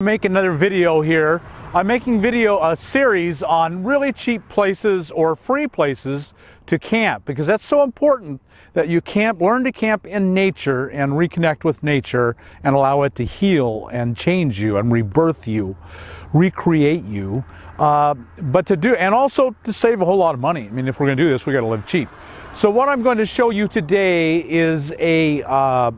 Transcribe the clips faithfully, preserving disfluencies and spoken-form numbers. Make another video here. I'm making video a series on really cheap places or free places to camp, because that's so important that you camp, learn to camp in nature and reconnect with nature and allow it to heal and change you and rebirth you, recreate you. Uh, but to do, and also to save a whole lot of money. I mean, if we're going to do this, we got to live cheap. So what I'm going to show you today is a uh,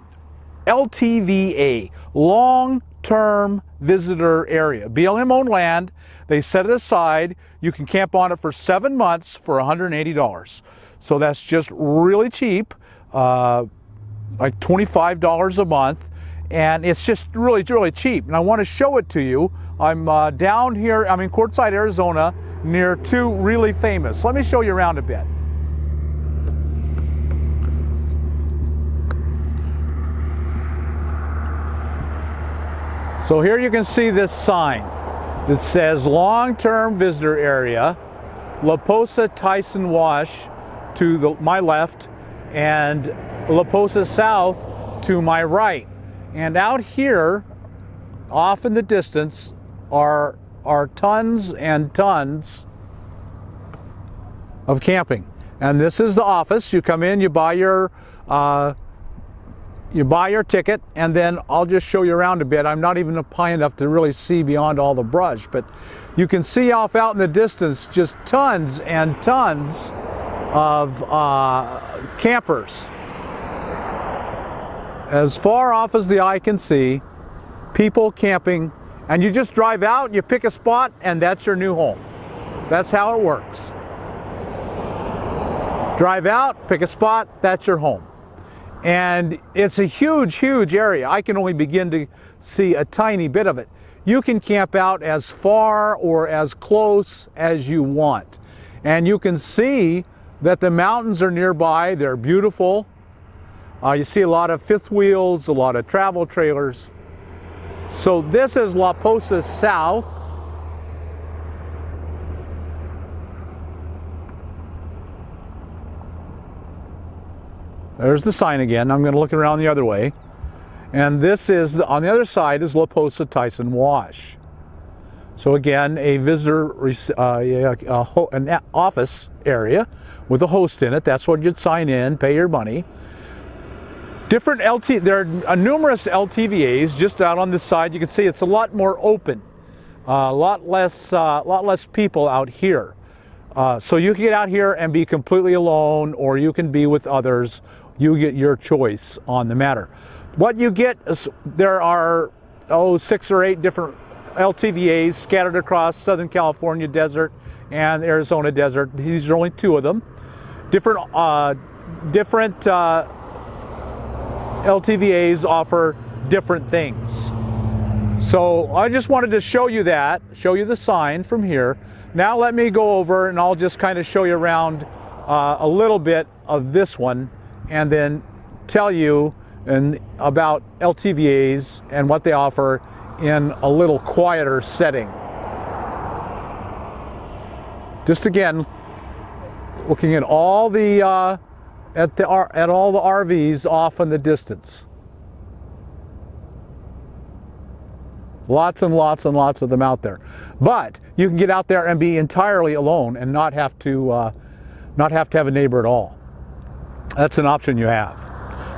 L T V A, long-term visitor area. B L M owned land. They set it aside. You can camp on it for seven months for one hundred eighty dollars. So that's just really cheap, uh, like twenty-five dollars a month. And it's just really, really cheap. And I want to show it to you. I'm uh, down here. I'm in Quartzsite, Arizona, near two really famous. Let me show you around a bit. So here you can see this sign that says long-term visitor area, La Posa Tyson Wash to the, my left, and La Posa South to my right. And out here, off in the distance, are, are tons and tons of camping. And this is the office. You come in, you buy your uh, You buy your ticket, and then I'll just show you around a bit. I'm not even up high enough to really see beyond all the brush, but you can see off out in the distance just tons and tons of uh, campers. As far off as the eye can see, people camping, and you just drive out, you pick a spot, and that's your new home. That's how it works. Drive out, pick a spot, that's your home. And it's a huge, huge area. I can only begin to see a tiny bit of it. You can camp out as far or as close as you want. And you can see that the mountains are nearby. They're beautiful. Uh, you see a lot of fifth wheels, a lot of travel trailers. So this is La Posa South. There's the sign again. I'm going to look around the other way. And this is, on the other side, is La Posa Tyson Wash. So again, a visitor, uh, a, a, an office area with a host in it. That's what you'd sign in, pay your money. Different L T, there are numerous L T V As just out on this side. You can see it's a lot more open, uh, a lot less, uh, lot less people out here. Uh, so you can get out here and be completely alone, or you can be with others. You get your choice on the matter. What you get is there are, oh, six or eight different L T V As scattered across Southern California desert and Arizona desert. These are only two of them. Different, uh, different uh, L T V As offer different things. So I just wanted to show you that, show you the sign from here. Now let me go over and I'll just kind of show you around uh, a little bit of this one, and then tell you and about L T V As and what they offer in a little quieter setting. Just again, looking at all the uh, at the at all the R Vs off in the distance. Lots and lots and lots of them out there, but you can get out there and be entirely alone and not have to uh, not have to have a neighbor at all. That's an option you have.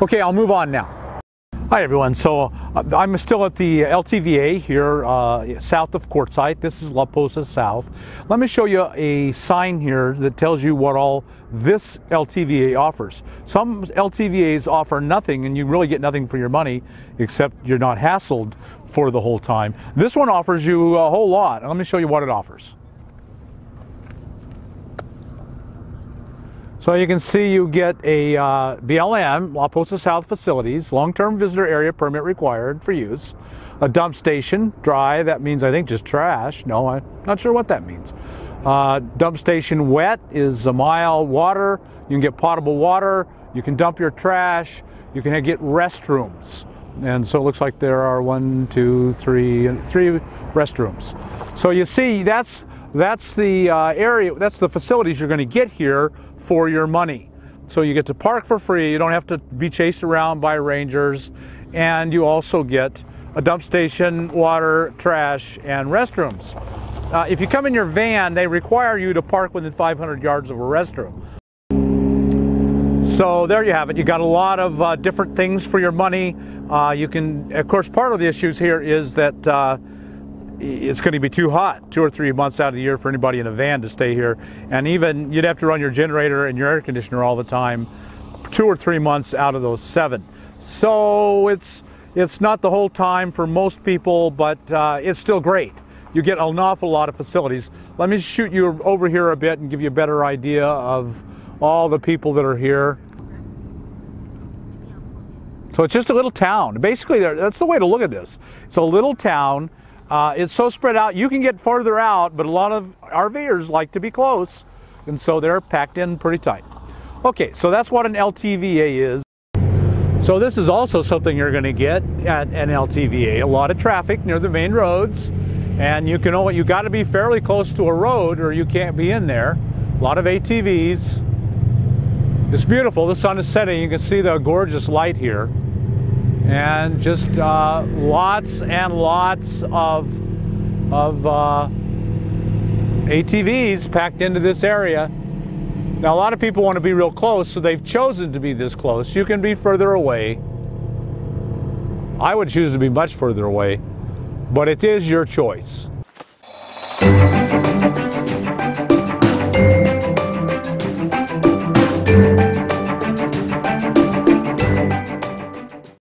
Okay, I'll move on now. Hi everyone, so I'm still at the L T V A here uh, south of Quartzsite. This is La Posa South. Let me show you a sign here that tells you what all this L T V A offers. Some L T V As offer nothing, and you really get nothing for your money, except you're not hassled for the whole time. This one offers you a whole lot. Let me show you what it offers. So you can see you get a uh, B L M, La Posa South facilities, long-term visitor area permit required for use, a dump station, dry, that means I think just trash, no, I'm not sure what that means. Uh, dump station wet is a mile water, you can get potable water, you can dump your trash, you can get restrooms. And so it looks like there are one, two, three, three restrooms. So you see that's That's the uh, area, that's the facilities you're going to get here for your money. So you get to park for free, you don't have to be chased around by rangers, and you also get a dump station, water, trash, and restrooms. Uh, if you come in your van, they require you to park within five hundred yards of a restroom. So there you have it. You got a lot of uh, different things for your money. Uh, you can, of course, part of the issues here is that uh, it's going to be too hot two or three months out of the year for anybody in a van to stay here. And even you'd have to run your generator and your air conditioner all the time, two or three months out of those seven. So it's, it's not the whole time for most people, but uh, it's still great. You get an awful lot of facilities. Let me shoot you over here a bit and give you a better idea of all the people that are here. So it's just a little town. Basically, that's the way to look at this. It's a little town. Uh, it's so spread out. You can get farther out, but a lot of RVers like to be close, and so they're packed in pretty tight. Okay, so that's what an L T V A is. So this is also something you're going to get at an L T V A. A lot of traffic near the main roads. And you can only, you got to be fairly close to a road or you can't be in there. A lot of A T Vs. It's beautiful. The sun is setting. You can see the gorgeous light here. And just uh, lots and lots of, of uh, A T Vs packed into this area. Now, a lot of people want to be real close, so they've chosen to be this close. You can be further away. I would choose to be much further away. But it is your choice.